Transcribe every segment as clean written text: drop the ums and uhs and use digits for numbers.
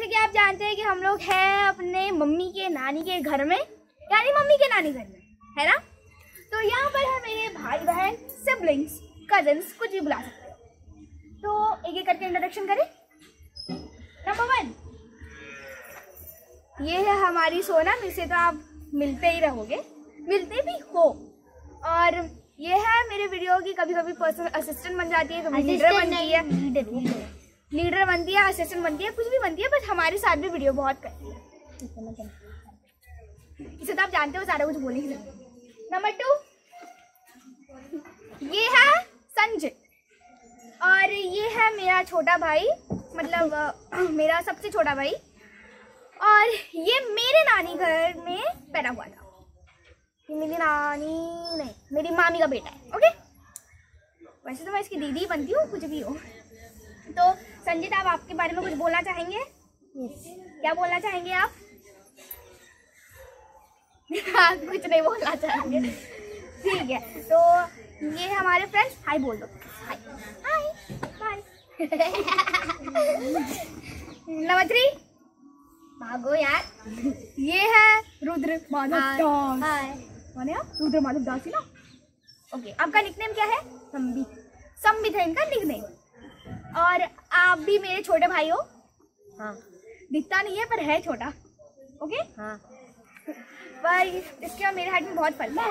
जैसे कि आप जानते हैं कि हम लोग हैं अपने मम्मी के नानी के घर में, यानी मम्मी के नानी घर में, है ना। तो यहाँ पर है मेरे भाई बहन, सिबलिंग्स, कजन्स, कुछ भी बुला सकते हो। तो एक एक करके इंट्रोडक्शन करें। नंबर 1, ये है हमारी सोना, जिससे तो आप मिलते ही रहोगे, मिलते भी हो। और ये है मेरे वीडियो की कभी कभी पर्सनल असिस्टेंट बन जाती है, कभी लीडर बन जाती है, लीडर बनती है, असिस्टेंट बनती है, कुछ भी बनती है, बट हमारे साथ भी वीडियो बहुत करती है। इसे तो आप जानते हो, सारा कुछ बोले ही नहीं। नंबर 2, ये है संजय और ये है मेरा छोटा भाई, मतलब मेरा सबसे छोटा भाई, और ये मेरे नानी घर में पैदा हुआ था। ये मेरी नानी नहीं, मेरी मामी का बेटा है। ओके, वैसे तो मैं इसकी दीदी बनती हूँ, कुछ भी हो। तो संजीत, आप आपके बारे में कुछ बोलना चाहेंगे? Yes. क्या बोलना चाहेंगे आप? कुछ नहीं बोलना चाहेंगे, ठीक है। तो ये हमारे फ्रेंड्स, हाय बोल दो, हाय हाय। नंबर 3, भागो यार। ये है रुद्र माधव दास, माने आप रुद्र माधव दास ही ना। ओके, आपका निकनेम क्या है? संबित, संबित है इनका निकनेम। और आप भी मेरे छोटे भाई हो। हाँ, दिखता नहीं है पर है छोटा। ओके, हाँ, पर इसके और मेरे हाथ में बहुत फर्क है।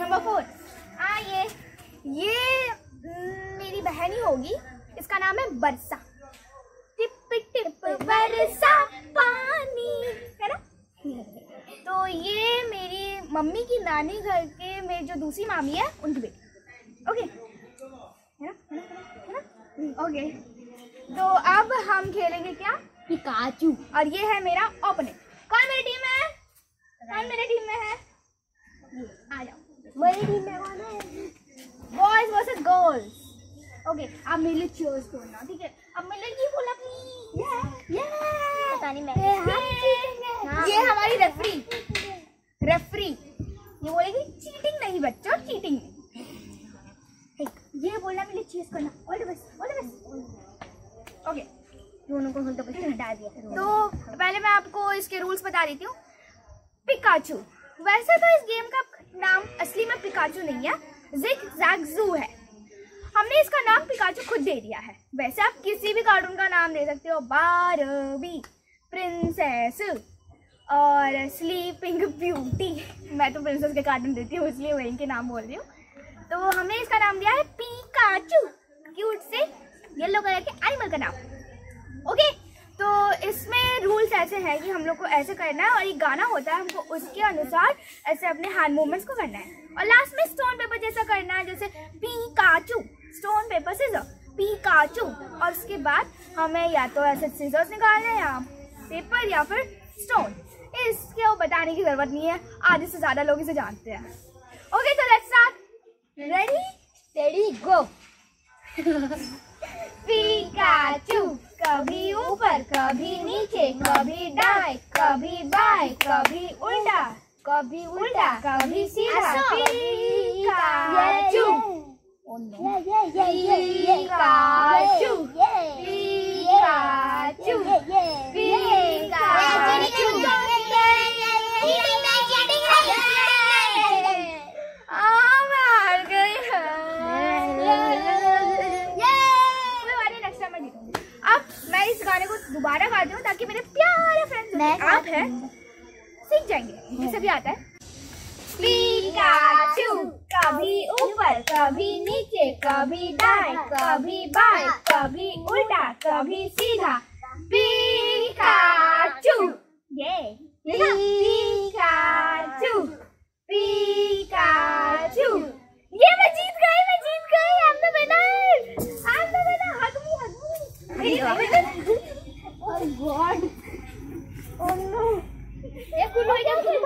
नंबर 4, हाँ, ये मेरी बहन ही होगी, इसका नाम है बरसा। टिप टिप बरसा पानी, है ना। तो ये मेरी मम्मी की नानी घर के मेरे जो दूसरी मामी है उनकी बेटी। ओके, है ना, है ना, है ना। ओके, तो अब हम खेलेंगे क्या? पिकाचू। और ये है मेरा ओपोनेंट। कौन मेरी टीम में है? कौन मेरी टीम में है? आ जाओ, मेरी टीम में कौन है? Boys versus girls. ओके, आप मेरे लिए चीयर्स बोलना, ठीक है? अब मेरे लिए बोला प्लीज। ये पता नहीं मैं, ये हमारी रेफरी ये बोलेगी चीटिंग नहीं बच्चों, चीटिंग नहीं। ये बोलना, मेरे लिए चीज करना, all the best, all the best. Okay, दोनों को ऑल द बेस्ट डाल दिया। तो पहले मैं आपको इसके रूल्स बता देती हूँ। पिकाचू, वैसे तो इस गेम का नाम असली में पिकाचू नहीं है, जिग जैग ज़ू है। हमने इसका नाम पिकाचू खुद दे दिया है। वैसे आप किसी भी कार्टून का नाम दे सकते हो, बार्बी, प्रिंसेस और स्लीपिंग ब्यूटी। मैं तो प्रिंसेस के कार्टून देती हूँ, इसलिए वही के नाम बोल रही हूँ। तो हमने इसका नाम दिया है पिकाचू, क्यूट से येलो कलर के एनिमल का नाम। ओके, तो इसमें रूल्स ऐसे हैं कि हम लोग को ऐसे करना है, और ये गाना होता है, हमको उसके अनुसार ऐसे अपने हैंड मूवमेंट्स को करना है, और लास्ट में स्टोन पेपर जैसा करना है, जैसे Pikachu stone paper scissor Pikachu. और उसके बाद हमें या तो ऐसे सीजर्स निकालना है, या पेपर, या फिर स्टोन। इसके बताने की जरूरत नहीं है, आधे से ज़्यादा लोग इसे जानते हैं। ओके, तो let's start. Ready ready go. Pikachu, कभी ऊपर कभी नीचे, कभी दाएं कभी बाएं, कभी उल्टा कभी उल्टा कभी सीधा। Pikachu, Pikachu, Pikachu, Pikachu. दोबारा गाती हूँ ताकि मेरे प्यारे फ्रेंड्स आप हैं सीख जाएंगे, ये सभी आता है। पिकाचू, कभी ऊपर कभी नीचे, कभी दाएं कभी बाएं, कभी उल्टा कभी सीधा। पिकाचू, ये पिकाचू, पिकाचू। ये मैं जीत गई, मैं जीत गई। I'm the winner, I'm the winner। हग मू। Oh God! Oh no! ये कुल्लू क्या?